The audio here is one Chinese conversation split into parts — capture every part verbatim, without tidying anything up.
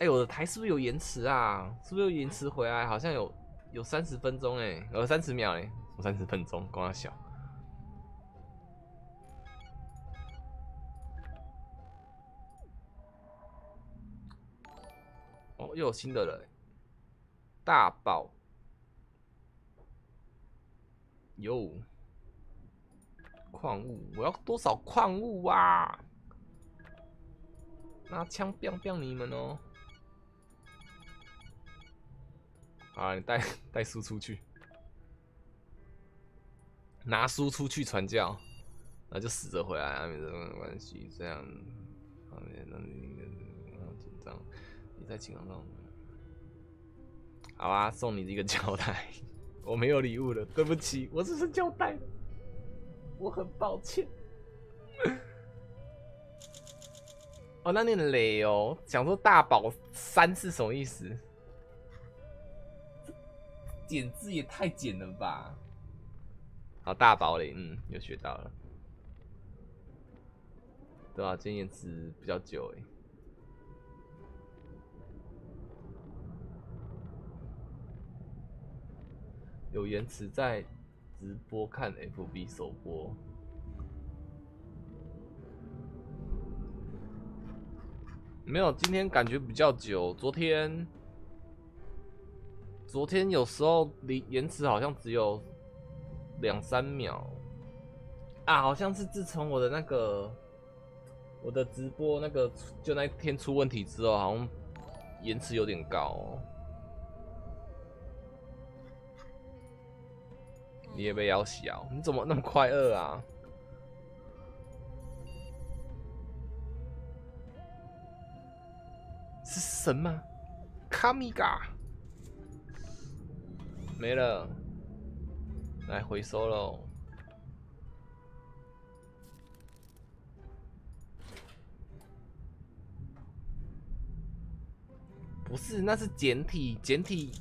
哎，我的台是不是有延迟啊？是不是有延迟回来？好像有有三十分钟哎，呃三十秒哎，我三十分钟，光小。 哦，又有新的人，大宝，有矿物，我要多少矿物啊？拿枪彪彪你们哦！啊，你带带书出去，拿书出去传教，那就死着回来啊，没什么关系。这样，啊，没那那紧张。 你在情感上，好啊，送你一个胶带。我没有礼物了，对不起，我只是胶带，我很抱歉。哦，那念累哦，想说大宝三是什么意思？简字也太简了吧！好，大宝嘞，嗯，又学到了。对啊，经验值比较久哎。 有延迟在直播看 F B 首播，没有，今天感觉比较久。昨天，昨天有时候离延迟好像只有两三秒啊，好像是自从我的那个我的直播那个就那天出问题之后，好像延迟有点高哦。 你也被咬死啊！你怎么那么快饿啊？是神吗？卡米嘎没了，来回收喽。不是，那是简体，简体，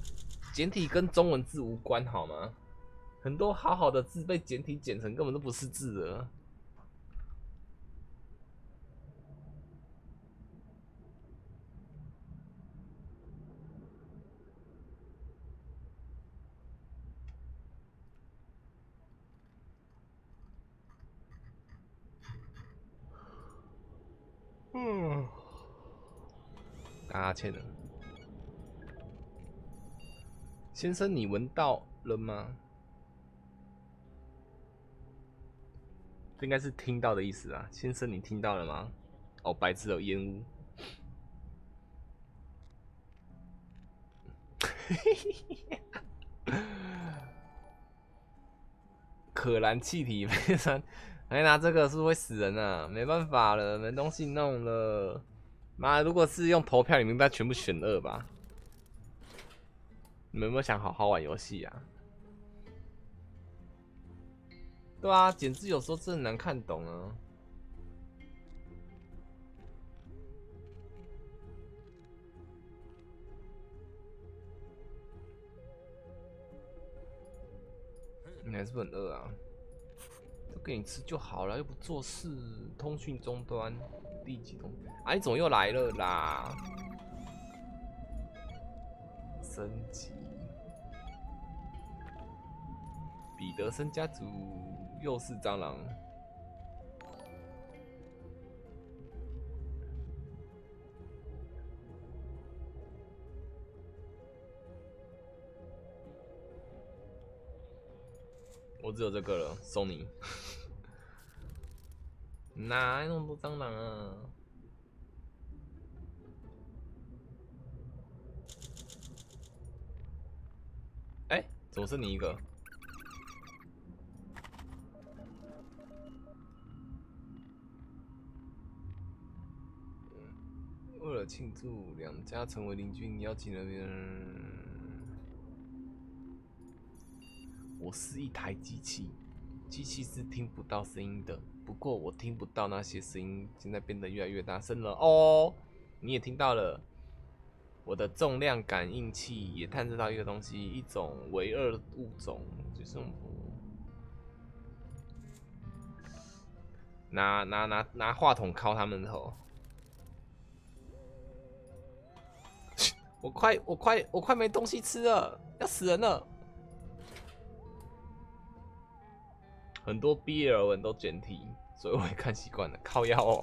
简体跟中文字无关，好吗？ 很多好好的字被简体简成，根本都不是字了。嗯，啊，欠了。先生，你闻到了吗？ 应该是听到的意思啊，先生，你听到了吗？哦，白痴有烟雾。可燃气体非常，哎，拿这个是不是会死人啊？没办法了，没东西弄了。妈，如果是用投票，你们应该全部选二吧？你们有没有想好好玩游戏啊？ 对啊，简直有时候真的难看懂啊！你还是很饿啊，都给你吃就好了，又不做事。通讯终端，第几通？哎、啊，你怎么又来了啦？升级，彼得森家族。 又是蟑螂，我只有这个了，送你。哪来那么多蟑螂啊？哎、欸，怎么是你一个？ 为了庆祝两家成为邻居，你要去那边。我是一台机器，机器是听不到声音的。不过我听不到那些声音，现在变得越来越大声了哦。你也听到了，我的重量感应器也探测到一个东西，一种唯二物种，就是拿拿拿拿话筒敲他们头。我快我快我快没东西吃了，要死人了！很多 B L 文都简体，所以我也看习惯了。靠腰哦，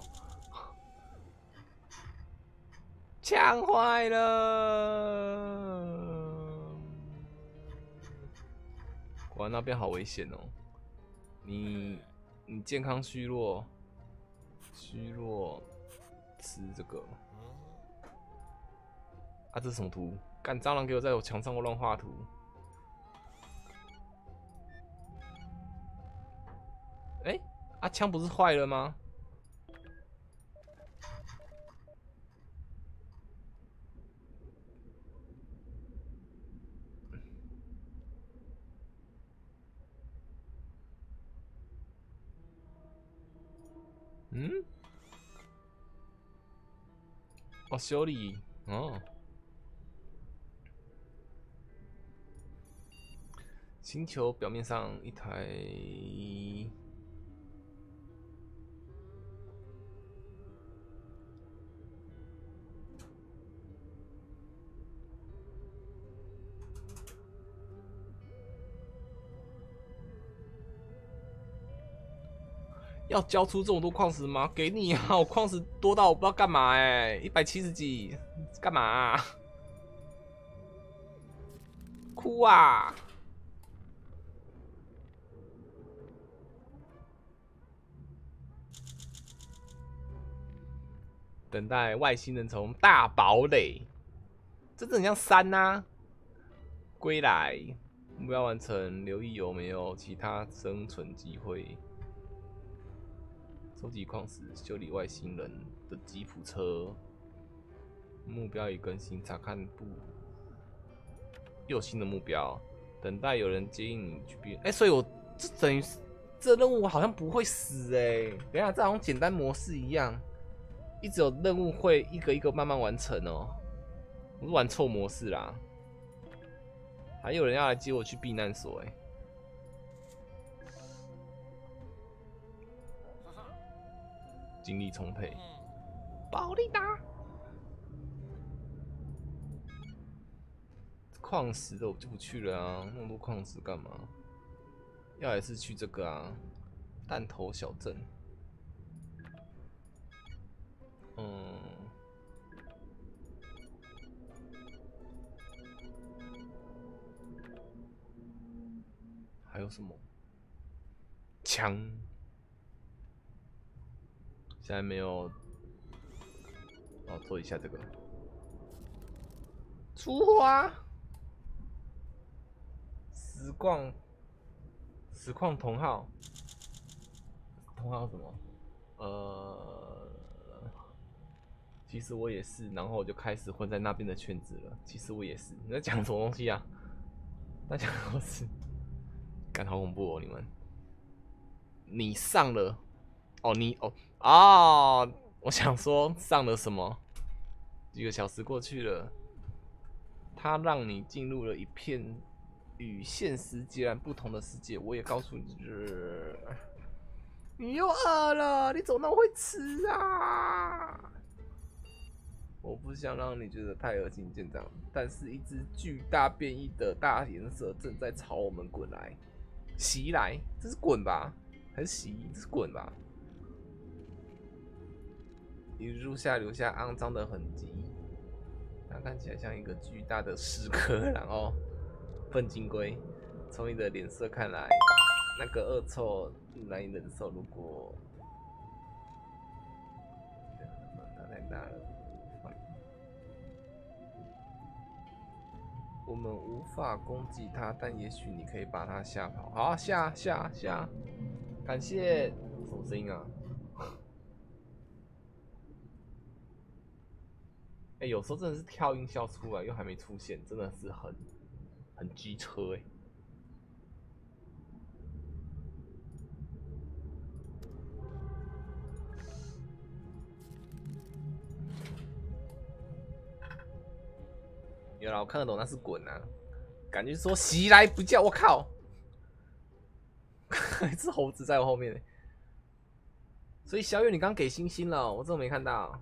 呛坏了！果然那边好危险哦，你你健康虚弱，虚弱吃这个。 啊，这是什么图？干蟑螂给我在我墙上乱画图！哎、欸，啊，枪不是坏了吗？嗯？哦，修理哦。 星球表面上一台要交出这么多矿石吗？给你啊！我矿石多到我不知道干嘛哎、欸，一百七十几，干嘛、啊？哭啊！ 等待外星人从大堡垒，这真的很像山啊！归来，目标完成，留意有没有其他生存机会。收集矿石，修理外星人的吉普车。目标已更新，查看部。又有新的目标，等待有人接应你去变。哎、欸，所以我这等于这任务我好像不会死哎、欸，等一下这好像简单模式一样。 一直有任务会一个一个慢慢完成哦，我是玩错模式啦。还有人要来接我去避难所哎、欸。精力充沛，保利达。矿石的我就不去了啊，那么多矿石干嘛？要也是去这个啊，弹头小镇。 嗯，还有什么枪？现在没有。哦，做一下这个。出花。实况。实况同号。同号什么？呃。 其实我也是，然后我就开始混在那边的圈子了。其实我也是，你在讲什么东西啊？在讲什么事？干，好恐怖哦！你们，你上了哦，你哦哦，我想说上了什么？几个小时过去了，它让你进入了一片与现实截然不同的世界。我也告诉你，呃、你又饿了，你怎么那么会吃啊？ 我不想让你觉得太恶心见长，但是一只巨大变异的大岩蛇正在朝我们滚来，袭来，这是滚吧？还是袭？这是滚吧？一路下留下肮脏的痕迹，它看起来像一个巨大的尸壳。然后，粪金龟，从你的脸色看来，那个恶臭难以忍受。如果，它太大了。 我们无法攻击它，但也许你可以把它吓跑。好，吓吓吓！感谢什么声音啊？哎、欸，有时候真的是跳音效出来又还没出现，真的是很很机车哎、欸。有啦，我看得懂，那是滚啊！感觉说袭来不叫，我靠！一只猴子在我后面呢。所以小雨，你刚给星星了，我怎么没看到？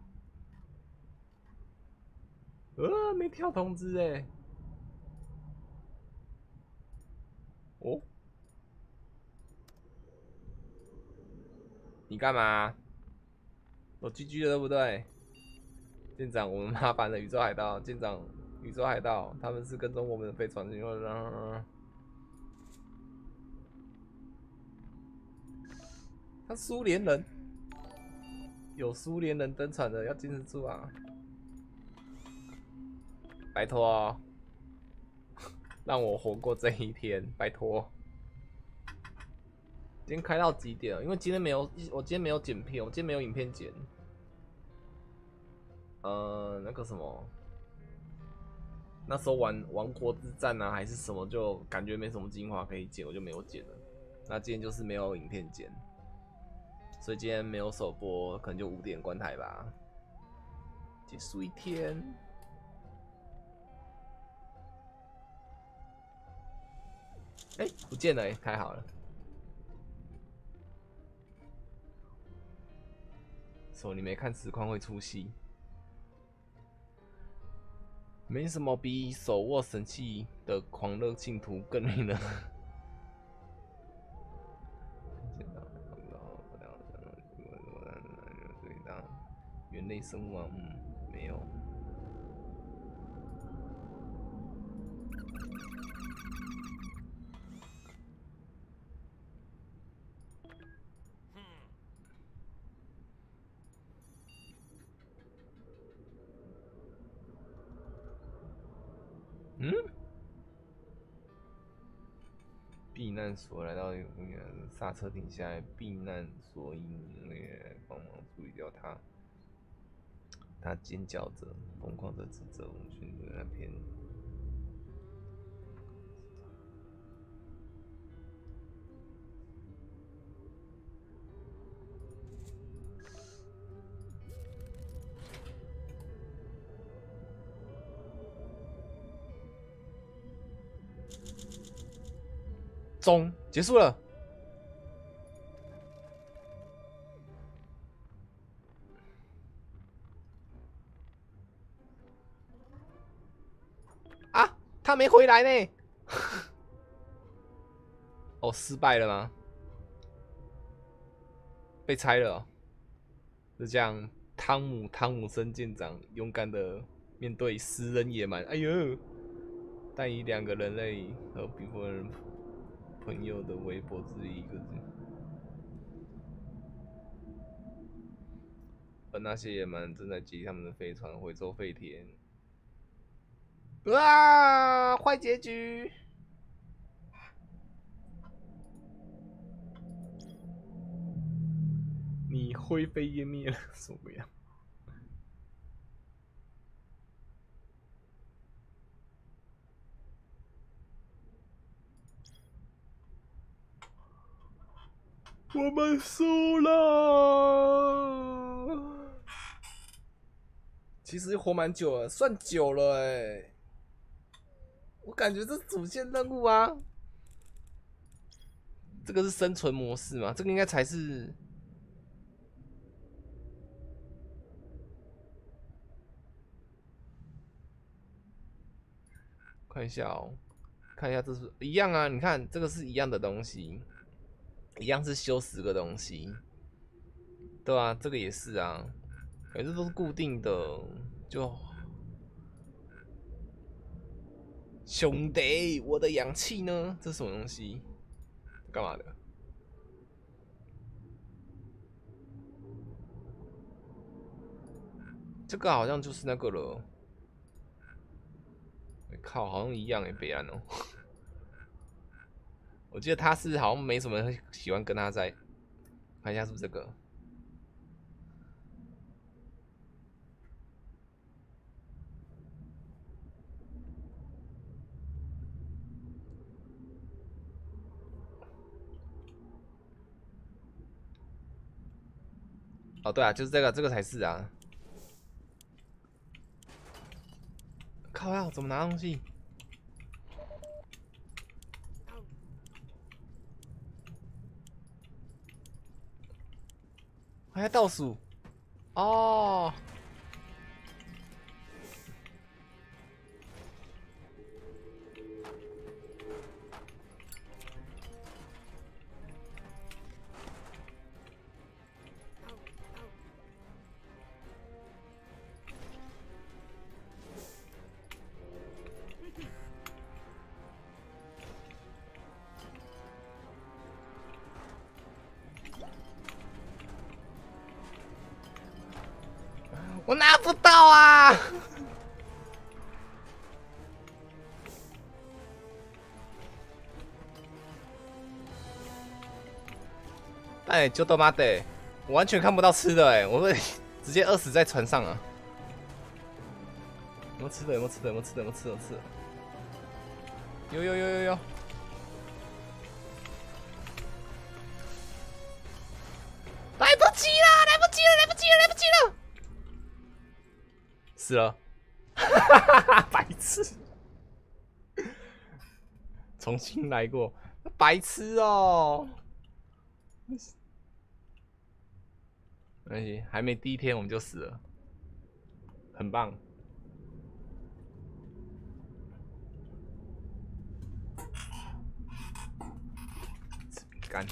呃，没跳通知哎、欸。哦，你干嘛？我 G G 了对不对？舰长，我们麻烦了宇宙海盗。舰长，宇宙海盗，他们是跟踪我们的飞船，然后。 他苏联人，有苏联人登场的要坚持住啊！拜托、哦，让我活过这一天，拜托。今天开到几点了？因为今天没有，我今天没有剪片，我今天没有影片剪。呃，那个什么，那时候玩《王国之战》啊，还是什么，就感觉没什么精华可以剪，我就没有剪了。那今天就是没有影片剪。 所以今天没有首播，可能就五点关台吧，结束一天。哎、欸，不见了、欸，太好了。手你没看实况会出戏，没什么比手握神器的狂热信徒更令人。 人类生物啊，嗯，没有。嗯？避难所来到一个公园，刹车停下来，避难所应来帮忙处理掉它。 他尖叫着，疯狂的指责我们去那边。中，结束了。 他没回来呢，哦，失败了吗？被拆了、哦，就这样。汤姆汤姆森舰长勇敢的面对食人野蛮，哎呦！但以两个人类和比弗人朋友的微薄之力，一个而那些野蛮正在击他们的飞船，回收废铁。 啊！坏结局！你灰飞烟灭了，什么呀？我们输了。其实活蛮久了，算久了哎、欸。 我感觉这是主线任务啊，这个是生存模式嘛？这个应该才是看一下哦，看一下这是一样啊！你看这个是一样的东西，一样是修十个东西，对啊，这个也是啊，感觉这都是固定的，就。 兄弟，我的氧气呢？这是什么东西？干嘛的？这个好像就是那个了。欸、靠，好像一样哎、欸，北兰哦。我记得他是好像没什么人喜欢跟他在。看一下是不是这个？哦，对啊，就是这个，这个才是啊！靠呀，怎么拿东西？还要倒数？哦，我拿不到啊！哎，就他妈的，我完全看不到吃的哎、欸，我会直接饿死在船上啊！有没有吃的？有没有吃的？有没有吃的？有没有吃的？有有有有有！ 来不及了，来不及了，来不及了，来不及了！死了，哈哈哈，白痴！重新来过，白痴哦、喔！没关系，还没第一天我们就死了，很棒。吃饼干。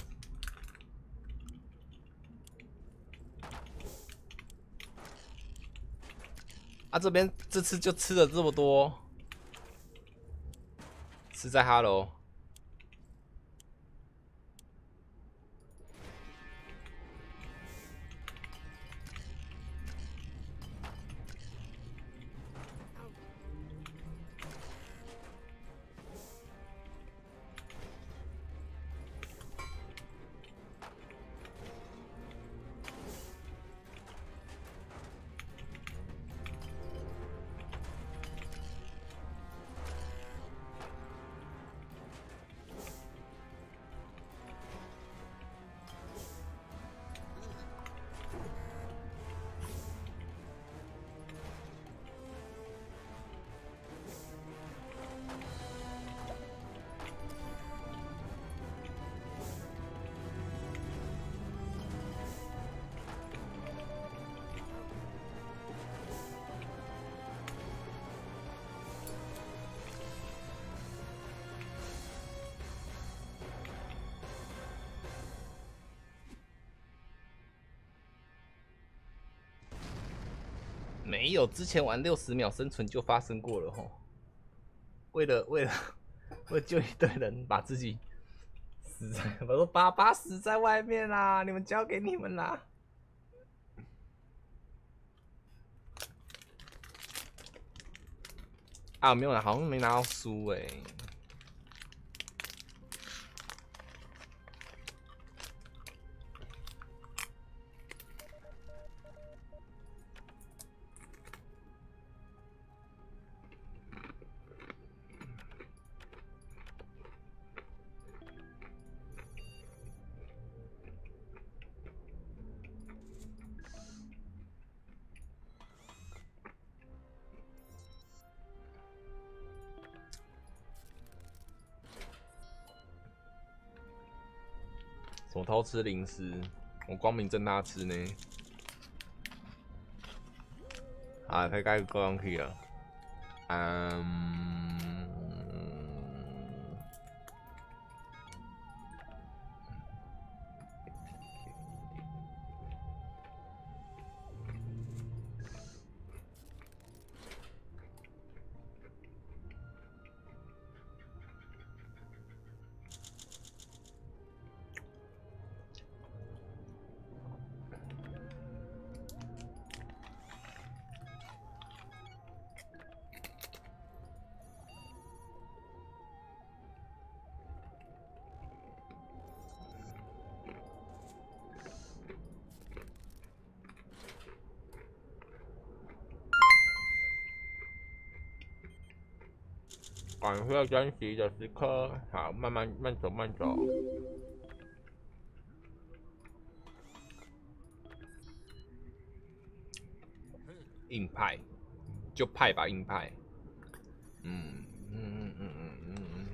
啊，这边这次就吃了这么多，吃在哈喽。没有，之前玩六十秒生存就发生过了吼。为了为了为了救一堆人，把自己死在，我说爸爸死在外面啦，你们交给你们啦。啊，没有啦，好像没拿到书哎、欸。我偷吃零食，我光明正大吃呢。啊，他该够上去了。嗯，感谢珍惜的时刻，好，慢慢慢走，慢走。硬派，就派吧，硬派。嗯嗯嗯嗯嗯嗯嗯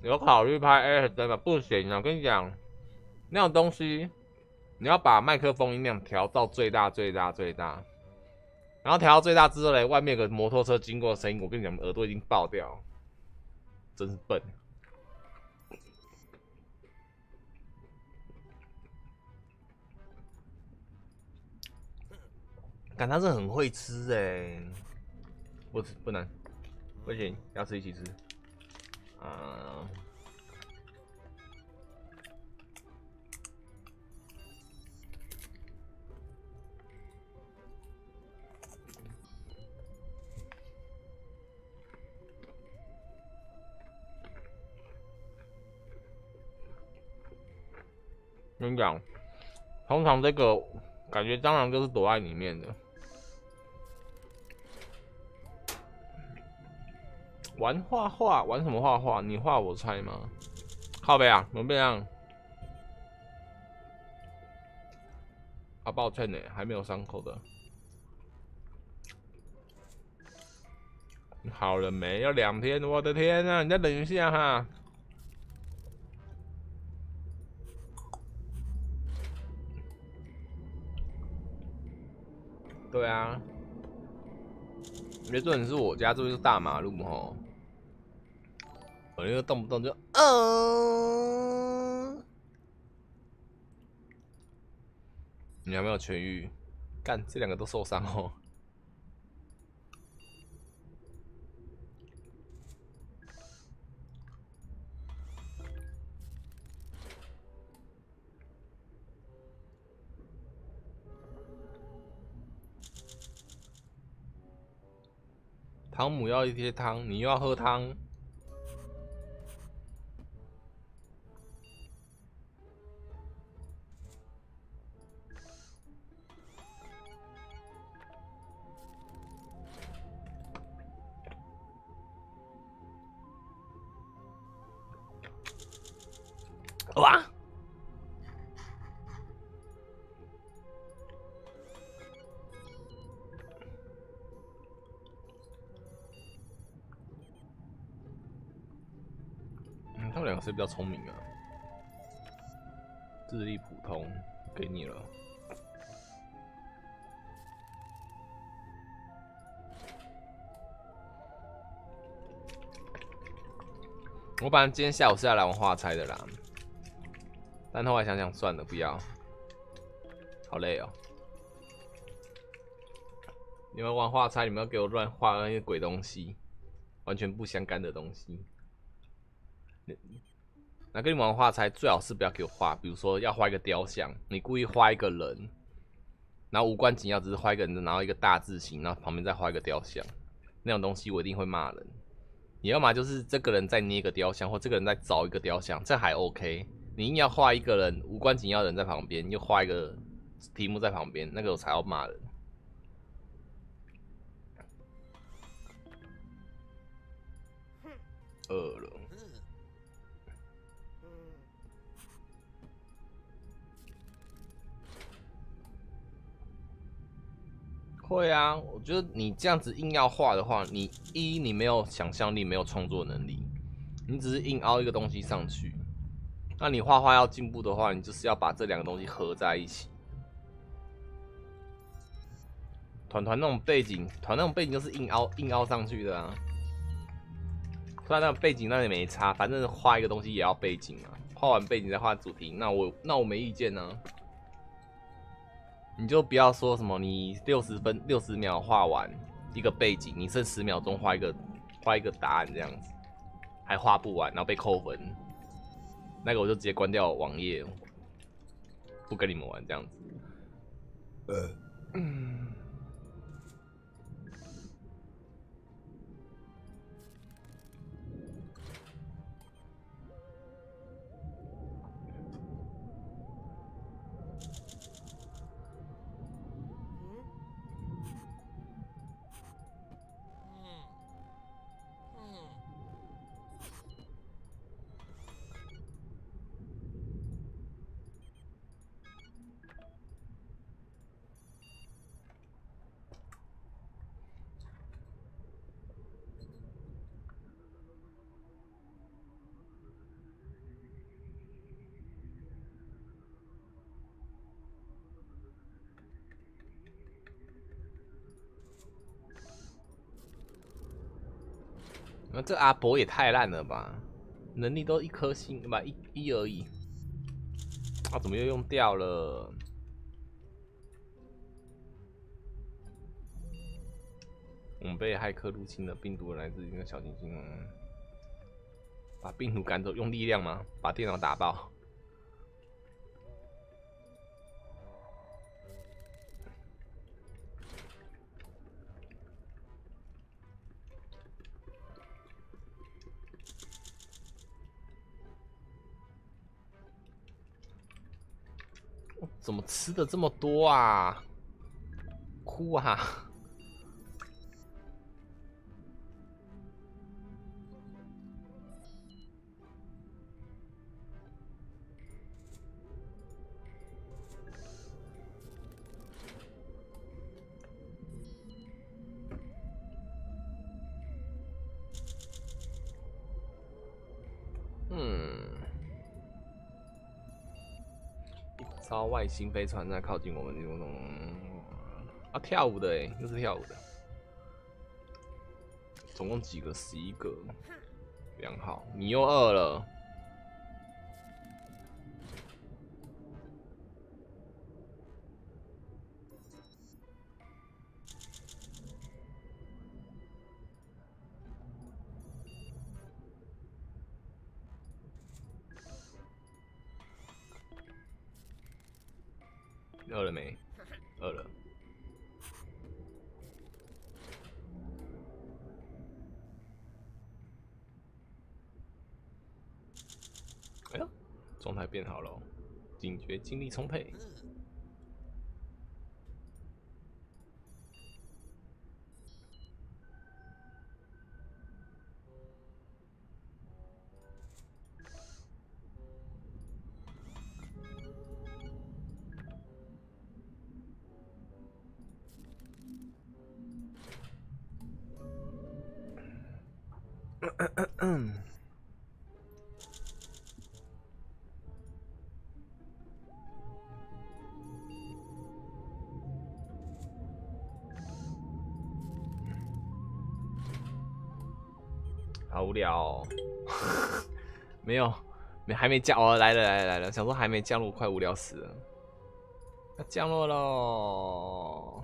有考虑拍 A S M 吗？不行啊！我跟你讲，那种东西，你要把麦克风音量调到最大、最大、最大，然后调到最大之后呢，外面有个摩托车经过的声音，我跟你讲，耳朵已经爆掉，真是笨。感他是很会吃哎、欸，不吃不能，不行，要吃一起吃。啊、嗯，跟你讲，通常这个感觉蟑螂就是躲在里面的。 玩画画，玩什么画画？你画我猜吗？靠北啊，怎么这样？啊，抱歉呢、欸，还没有伤口的。好了没？要两天，我的天啊！你再等一下哈。对啊，没准是我家这边是大马路吼。 我那个动不动就嗯、啊，你还没有痊愈，干这两个都受伤哦。汤姆要一些汤，你又要喝汤。 哇！嗯，他们两个谁比较聪明啊？智力普通，给你了。 我本来今天下午是要来玩画猜的啦，但后来想想算了，不要，好累哦。你们玩画猜，你们要给我乱画那些鬼东西，完全不相干的东西。那跟你们玩画猜，最好是不要给我画，比如说要画一个雕像，你故意画一个人，然后无关紧要，只是画一个人，然后一个大字形，然后旁边再画一个雕像，那种东西我一定会骂人。 你要嘛就是这个人在捏一个雕像，或这个人在凿一个雕像，这还 OK。你硬要画一个人无关紧要的人在旁边，又画一个题目在旁边，那个我才要骂人。饿了。会啊，我觉得你这样子硬要画的话，你一你没有想象力，没有创作能力，你只是硬凹一个东西上去。那你画画要进步的话，你就是要把这两个东西合在一起。团团那种背景，团那种背景就是硬凹硬凹上去的啊。虽然那个背景那也没差，反正画一个东西也要背景啊。画完背景再画主题，那我那我没意见啊。 你就不要说什么，你六十分六十秒画完一个背景，你剩十秒钟画一个画一个答案这样子，还画不完，然后被扣分，那个我就直接关掉网页，不跟你们玩这样子。呃，嗯，啊、这阿伯也太烂了吧！能力都一颗星，不一一而已。啊，怎么又用掉了？我们被骇客入侵的病毒来自一个小行星，嗯、把病毒赶走，用力量吗？把电脑打爆。 怎么吃的这么多啊？哭啊！嗯。 遭外星飞船在靠近我们，有种啊跳舞的哎，又是跳舞的，总共几个？十一个，良好，你又饿了。饿了没？饿了。哎呀，状态变好了、哦，警觉精力充沛。好无聊、哦，没有，没还没降哦，来了来了来了，想说还没降落，快无聊死了，要降落喽！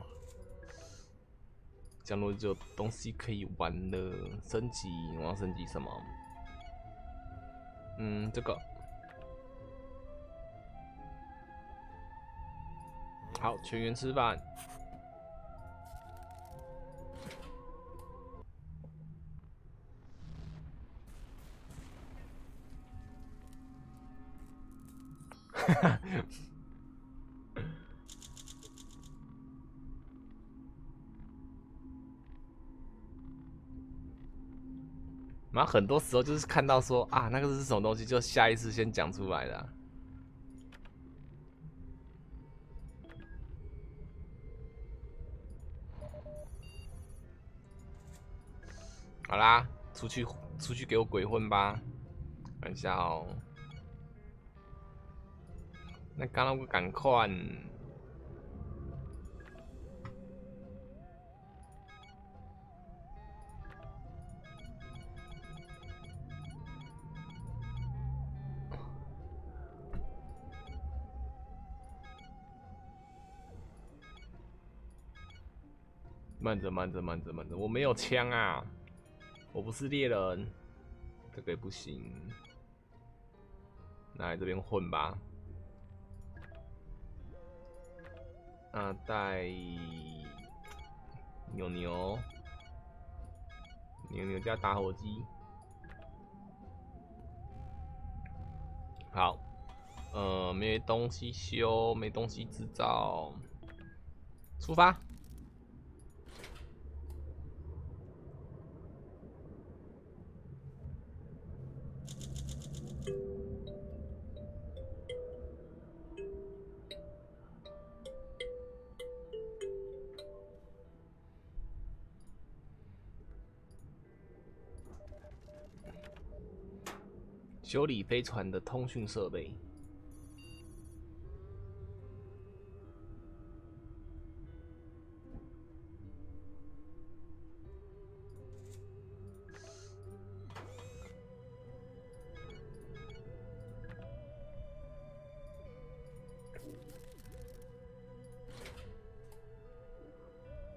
降落就有东西可以玩了，升级，我要升级什么？嗯，这个好，全员吃饭。 然后很多时候就是看到说啊，那个是什么东西，就下意识先讲出来的、啊。好啦，出去出去给我鬼混吧，看一下哦。 那刚刚我赶快，慢着慢着慢着慢着，我没有枪啊，我不是猎人，这个也不行，来这边混吧。 啊，带牛牛，牛牛加打火机。好，呃，没东西修，没东西制造，出发。修理飞船的通讯设备。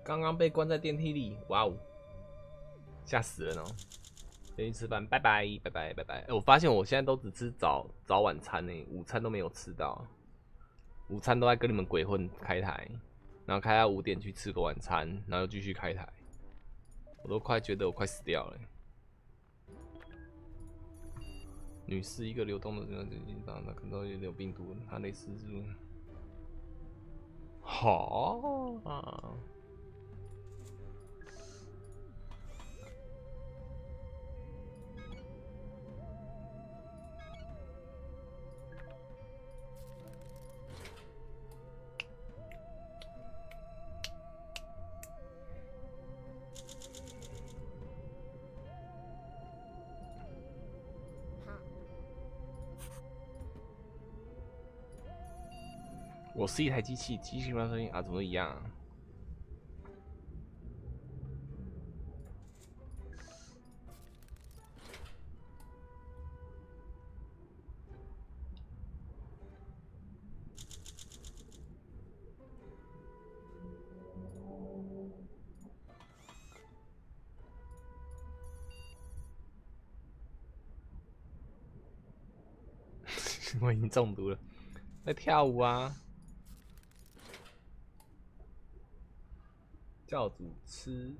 刚刚被关在电梯里，哇哦，吓死人哦！先去吃饭，拜拜拜拜拜拜。哎、欸，我发现我现在都只吃早早晚餐呢、欸，午餐都没有吃到，午餐都在跟你们鬼混开台，然后开到五点去吃个晚餐，然后又继续开台，我都快觉得我快死掉了、欸。 女士，一个流动的人，那可能有病毒，它类似是。好啊！我是一台机器，机器发出声音啊，怎么一样、啊？我已经中毒了，在跳舞啊！ 教主吃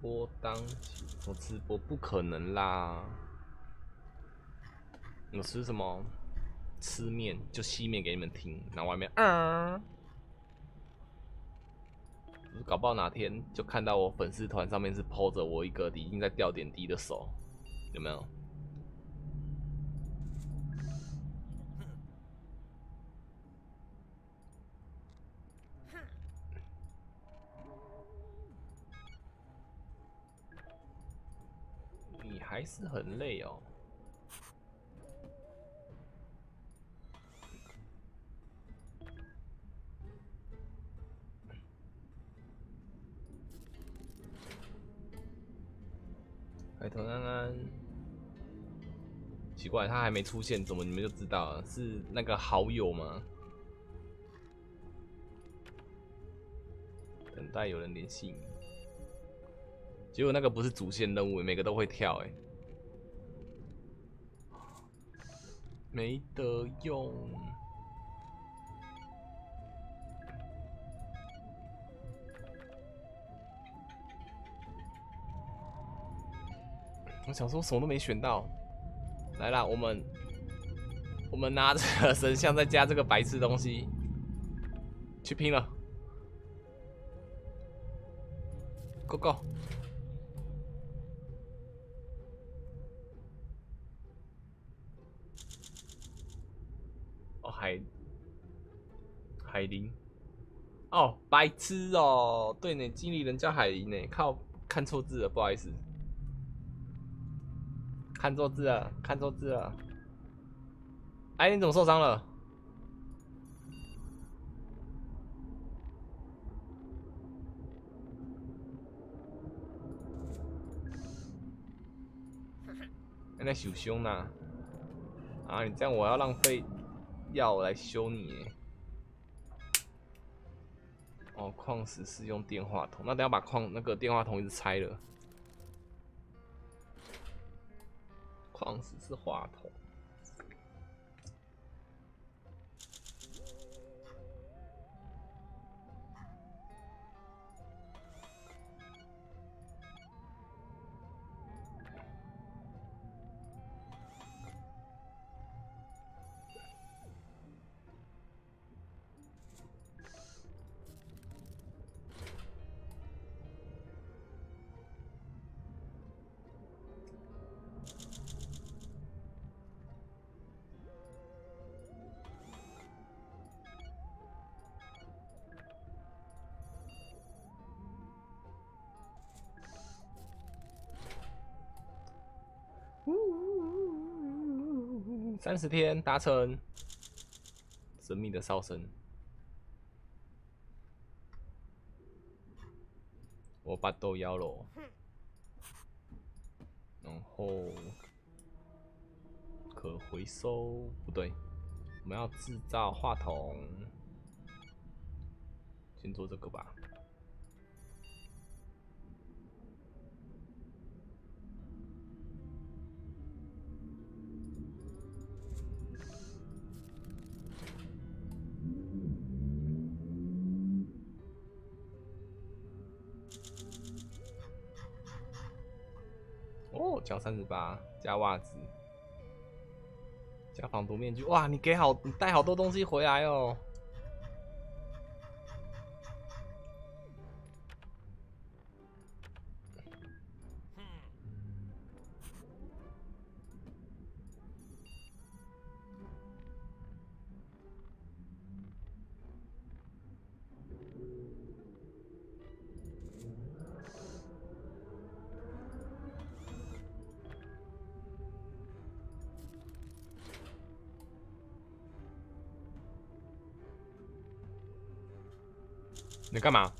播当起，我吃播不可能啦！我吃什么？吃面就吸面给你们听，然后外面啊，搞不好哪天就看到我粉丝团上面是 po 着我一个已经在掉点滴的手，有没有？ 还是很累哦。海豚安安，奇怪，他还没出现，怎么你们就知道了？是那个好友吗？等待有人联系你。 结果那个不是主线任务，每个都会跳哎、欸，没得用。我想说，我什么都没选到。来啦，我们我们拿着神像再加这个白痴东西，去拼了 ！Go go！ 海海林哦，白痴哦，对呢，经理人叫海林呢，靠，看错字了，不好意思，看错字了，看错字了。哎，你怎么受伤了？你在受伤啦？啊，你这样我要浪费。 要我来修你耶！哦，矿石是用电话筒，那等下把矿那个电话筒一直拆了。矿石是话筒。三十天达成，神秘的哨声。我把豆腰了，然后可回收不对，我们要制造话筒，先做这个吧。脚三十八，加袜子，加防毒面具。哇，你给好，你带好多东西回来哦。你干嘛？